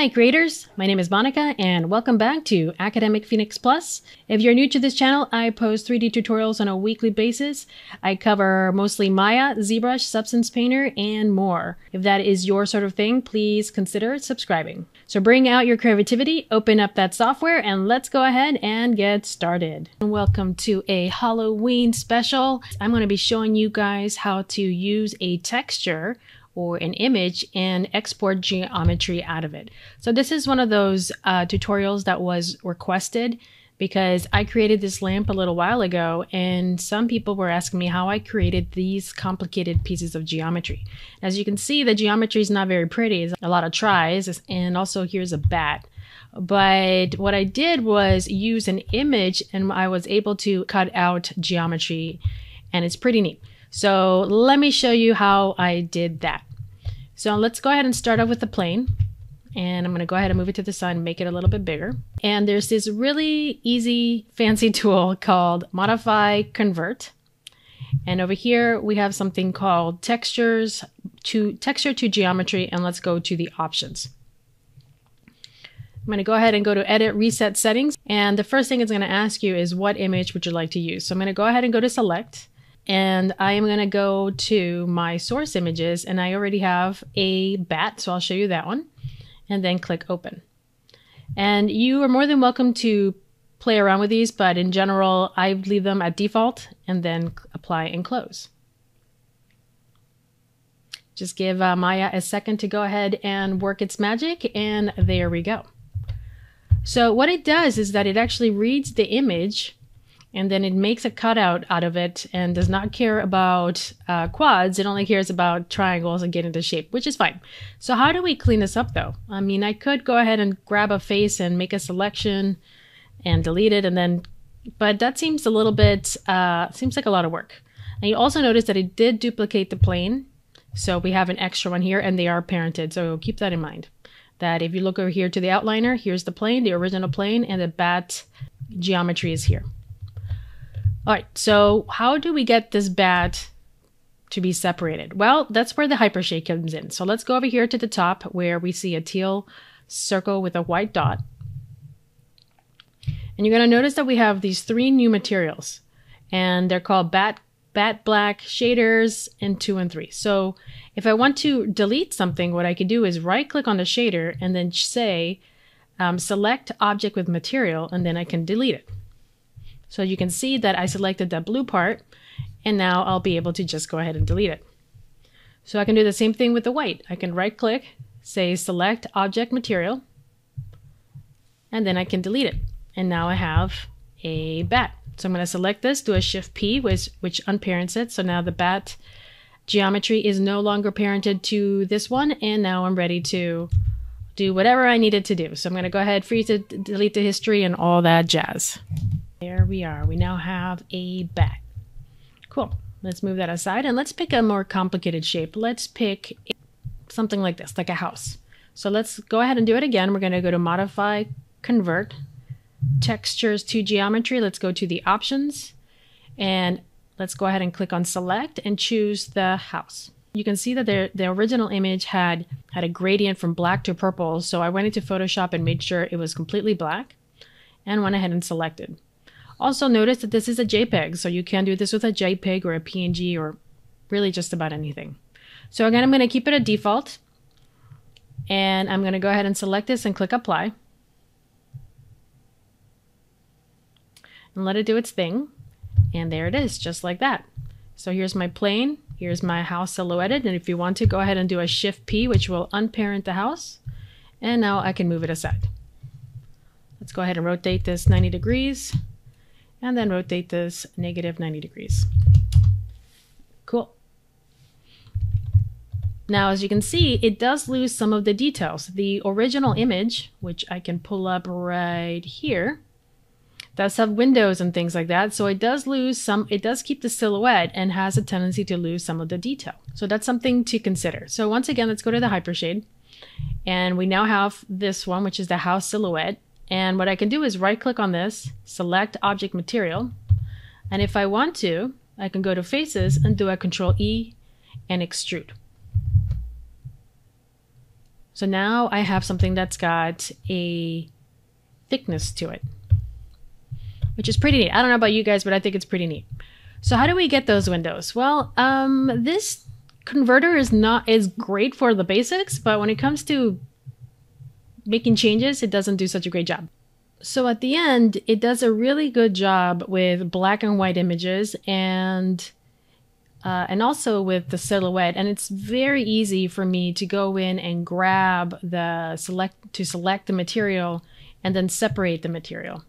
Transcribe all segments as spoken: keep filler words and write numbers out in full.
Hi graders, my name is Monica and welcome back to Academic Phoenix Plus. If you're new to this channel, I post three D tutorials on a weekly basis. I cover mostly Maya, ZBrush, Substance Painter, and more. If that is your sort of thing, please consider subscribing. So bring out your creativity, open up that software, and let's go ahead and get started. Welcome to a Halloween special. I'm going to be showing you guys how to use a texture or an image and export geometry out of it. So this is one of those uh, tutorials that was requested because I created this lamp a little while ago and some people were asking me how I created these complicated pieces of geometry. As you can see, the geometry is not very pretty. It's a lot of tries, and also here's a bat. But what I did was use an image and I was able to cut out geometry, and it's pretty neat. So let me show you how I did that. So let's go ahead and start off with the plane. And I'm going to go ahead and move it to the side and make it a little bit bigger. And there's this really easy, fancy tool called Modify Convert. And over here we have something called Textures to Texture to Geometry. And let's go to the options. I'm going to go ahead and go to Edit, Reset Settings. And the first thing it's going to ask you is what image would you like to use. So I'm going to go ahead and go to Select. And I am going to go to my source images, and I already have a bat, so I'll show you that one, and then click open. And you are more than welcome to play around with these, but in general, I leave them at default and then apply and close. Just give uh, Maya a second to go ahead and work its magic, and there we go. So what it does is that it actually reads the image and then it makes a cutout out of it and does not care about uh, quads. It only cares about triangles and getting into shape, which is fine. So how do we clean this up though? I mean, I could go ahead and grab a face and make a selection and delete it and then, but that seems a little bit, uh, seems like a lot of work. And you also notice that it did duplicate the plane. So we have an extra one here and they are parented. So keep that in mind, that if you look over here to the outliner, here's the plane, the original plane, and the bat geometry is here. All right, so how do we get this bat to be separated? Well, that's where the hypershade comes in. So let's go over here to the top where we see a teal circle with a white dot. And you're going to notice that we have these three new materials, and they're called bat, bat black, shaders, and two and three. So if I want to delete something, what I could do is right click on the shader and then say, um, select object with material, and then I can delete it. So you can see that I selected that blue part, and now I'll be able to just go ahead and delete it. So I can do the same thing with the white. I can right click, say select object material, and then I can delete it. And now I have a bat. So I'm going to select this, do a shift P, which, which unparents it. So now the bat geometry is no longer parented to this one, and now I'm ready to do whatever I needed to do. So I'm going to go ahead, freeze it, delete the history, and all that jazz. There we are. We now have a bat. Cool. Let's move that aside and let's pick a more complicated shape. Let's pick something like this, like a house. So let's go ahead and do it again. We're going to go to Modify, Convert, Textures to Geometry. Let's go to the options and let's go ahead and click on Select and choose the house. You can see that the, the original image had, had a gradient from black to purple. So I went into Photoshop and made sure it was completely black and went ahead and selected. Also notice that this is a JPEG, so you can do this with a JPEG or a P N G or really just about anything. So again, I'm going to keep it a default, and I'm going to go ahead and select this and click apply. And let it do its thing, and there it is, just like that. So here's my plane, here's my house silhouetted, and if you want to, go ahead and do a Shift P, which will unparent the house, and now I can move it aside. Let's go ahead and rotate this ninety degrees. And then rotate this negative ninety degrees. Cool. Now, as you can see, it does lose some of the details. The original image, which I can pull up right here, does have windows and things like that. So it does lose some, it does keep the silhouette and has a tendency to lose some of the detail. So that's something to consider. So once again, let's go to the hypershade. And we now have this one, which is the house silhouette. And what I can do is right click on this, select object material. And if I want to, I can go to faces and do a control E and extrude. So now I have something that's got a thickness to it, which is pretty neat. I don't know about you guys, but I think it's pretty neat. So how do we get those windows? Well, um, this converter is not is great for the basics, but when it comes to making changes, it doesn't do such a great job. So at the end, it does a really good job with black and white images and uh, and also with the silhouette. And it's very easy for me to go in and grab the select to select the material and then separate the material.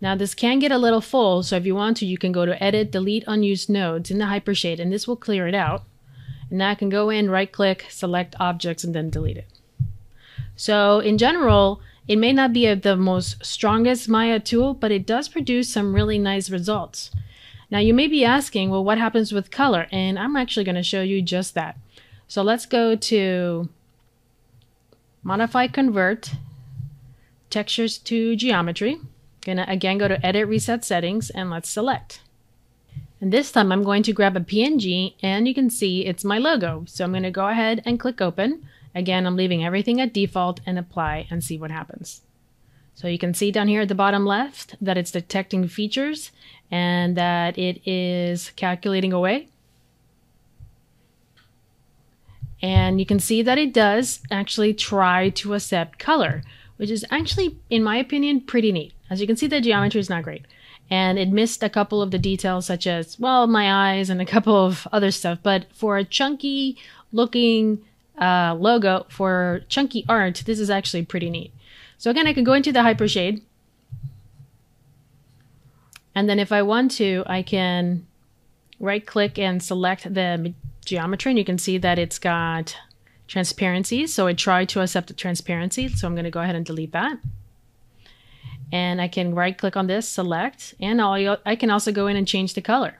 Now this can get a little full, so if you want to, you can go to Edit, Delete Unused Nodes in the Hypershade, and this will clear it out. And now I can go in, right-click, select Objects, and then delete it. So in general, it may not be a, the most strongest Maya tool, but it does produce some really nice results. Now you may be asking, well, what happens with color? And I'm actually going to show you just that. So let's go to Modify Convert, Textures to Geometry. Gonna again go to Edit, Reset Settings, and let's select. And this time I'm going to grab a P N G, and you can see it's my logo. So I'm going to go ahead and click Open. Again, I'm leaving everything at default and apply and see what happens. So you can see down here at the bottom left that it's detecting features and that it is calculating away. And you can see that it does actually try to accept color, which is actually, in my opinion, pretty neat. As you can see, the geometry is not great. And it missed a couple of the details such as, well, my eyes and a couple of other stuff. But for a chunky looking uh, logo, for chunky art, this is actually pretty neat. So again, I can go into the Hypershade. And then if I want to, I can right click and select the geometry. And you can see that it's got transparency. So it tried to accept the transparency. So I'm going to go ahead and delete that. And I can right click on this, select, and I'll, I can also go in and change the color.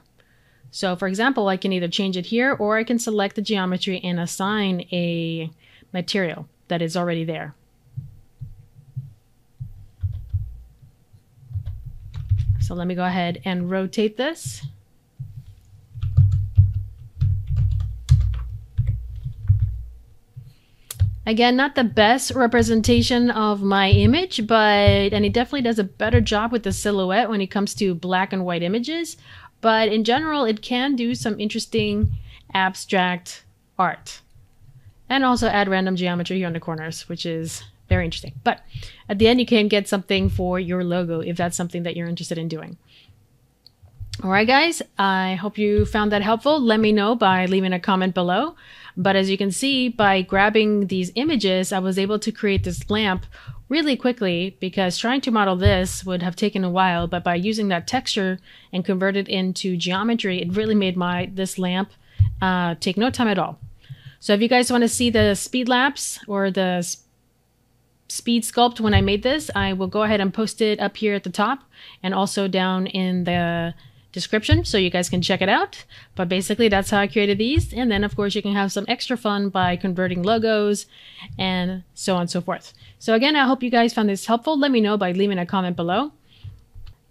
So for example, I can either change it here or I can select the geometry and assign a material that is already there. So let me go ahead and rotate this. Again, not the best representation of my image, but, and it definitely does a better job with the silhouette when it comes to black and white images. But in general, it can do some interesting abstract art. And also add random geometry here on the corners, which is very interesting. But at the end, you can get something for your logo if that's something that you're interested in doing. All right, guys, I hope you found that helpful. Let me know by leaving a comment below. But as you can see, by grabbing these images, I was able to create this lamp really quickly, because trying to model this would have taken a while. But by using that texture and convert it into geometry, it really made my this lamp uh, take no time at all. So if you guys want to see the speed lapse or the speed Speed sculpt when I made this, I will go ahead and post it up here at the top and also down in the description so you guys can check it out. But basically that's how I created these, and then of course you can have some extra fun by converting logos and so on and so forth. So again, I hope you guys found this helpful. Let me know by leaving a comment below.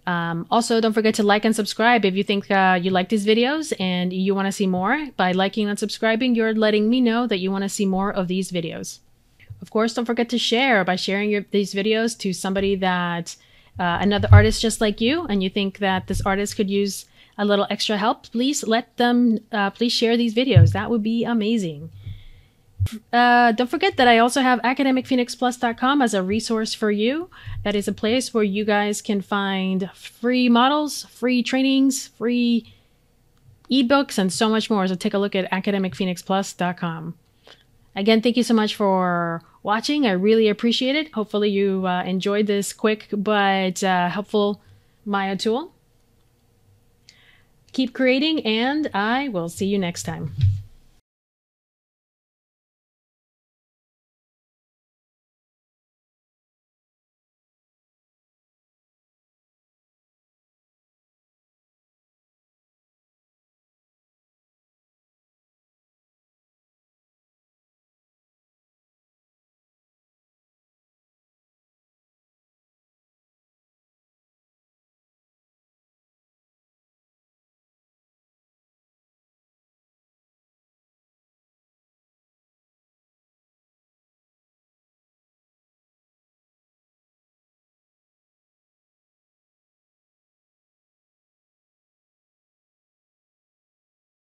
Um, also, don't forget to like and subscribe if you think uh, you like these videos and you want to see more. By liking and subscribing, you're letting me know that you want to see more of these videos. Of course, don't forget to share by sharing your, these videos to somebody that, uh, another artist just like you, and you think that this artist could use a little extra help, please let them, uh, please share these videos. That would be amazing. Uh, don't forget that I also have academic phoenix plus dot com as a resource for you. That is a place where you guys can find free models, free trainings, free ebooks, and so much more. So take a look at academic phoenix plus dot com. Again, thank you so much for watching. I really appreciate it. Hopefully you uh, enjoyed this quick but uh, helpful Maya tool. Keep creating, and I will see you next time.